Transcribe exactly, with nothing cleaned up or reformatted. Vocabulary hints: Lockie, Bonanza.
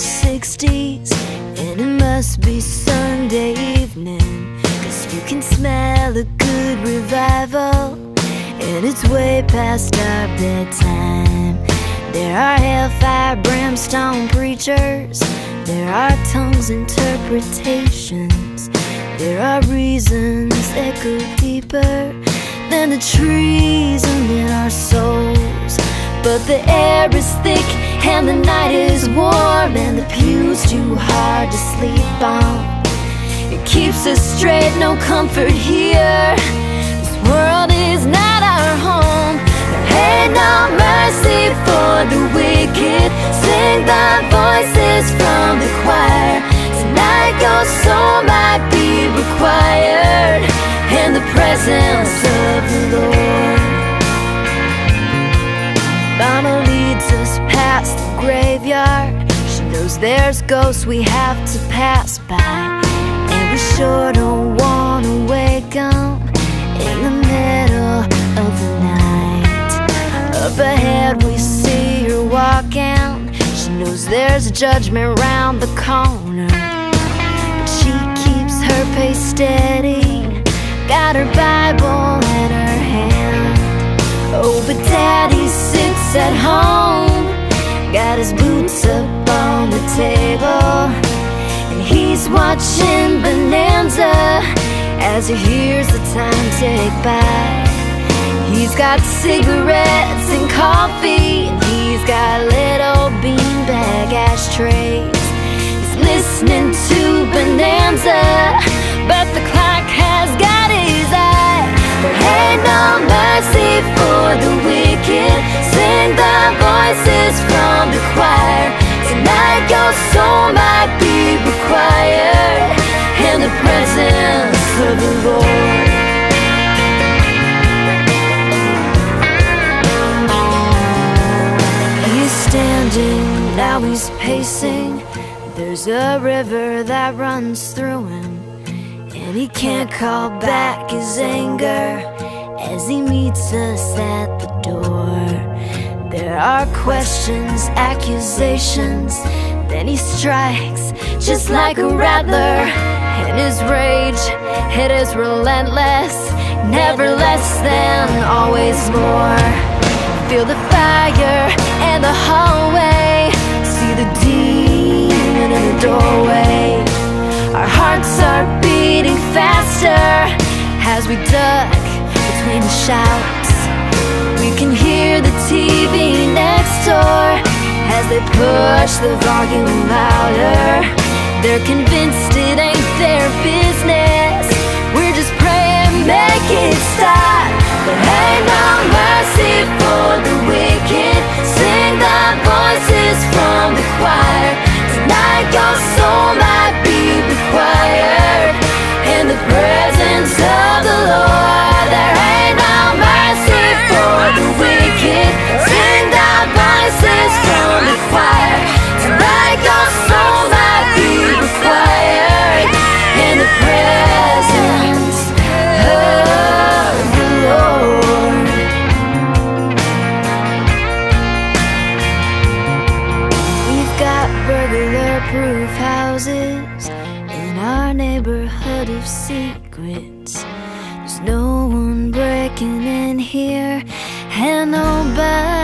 sixties, and it must be Sunday evening, 'cause you can smell a good revival, and it's way past our bedtime. There are hellfire brimstone preachers, there are tongues interpretations, there are reasons that go deeper than the trees and in our souls. But the air is thick and the night is warm, and the pew's too hard to sleep on. It keeps us straight, no comfort here, this world is not our home. There ain't no mercy for the wicked, sing thy voices from the choir. Tonight your soul might be required in the presence of the Lord. Mama leads us past the graveyard, she knows there's ghosts we have to pass by, and we sure don't want to wake up in the middle of the night. Up ahead we see her walking, she knows there's a judgment round the corner, but she keeps her pace steady, got her Bible in her hand. Oh, but Daddy sits at home, got his boots up on the table, and he's watching Bonanza as he hears the time tick by. He's got cigarettes and coffee, and he's got little beanbag ashtrays. He's listening to Bonanza, but the clock has got his eye. There ain't no mercy for the wicked, sing the voices from the choir. Tonight your soul might be required in the presence of the Lord. He's standing, now he's pacing, there's a river that runs through him, and he can't call back his anger as he meets us at the door. There are questions, accusations, then he strikes just like a rattler. In his rage, it is relentless, never less than, always more. Feel the fire in the hallway, see the demon in the doorway. Our hearts are beating faster as we duck between the shouts. We can hear the T V next door as they push the volume louder. They're convinced it ain't their business, we're just praying, make it stop. There ain't no mercy for the wicked, sing the voices from the choir. Tonight your soul might be required in the presence of the Lord. There ain't no mercy for the wicked, sing the voices from the choir. Tonight your soul might be required in the presence of the Lord. We've got burglar-proof houses in our neighborhood of secrets, there's no one breaking in here, and nobody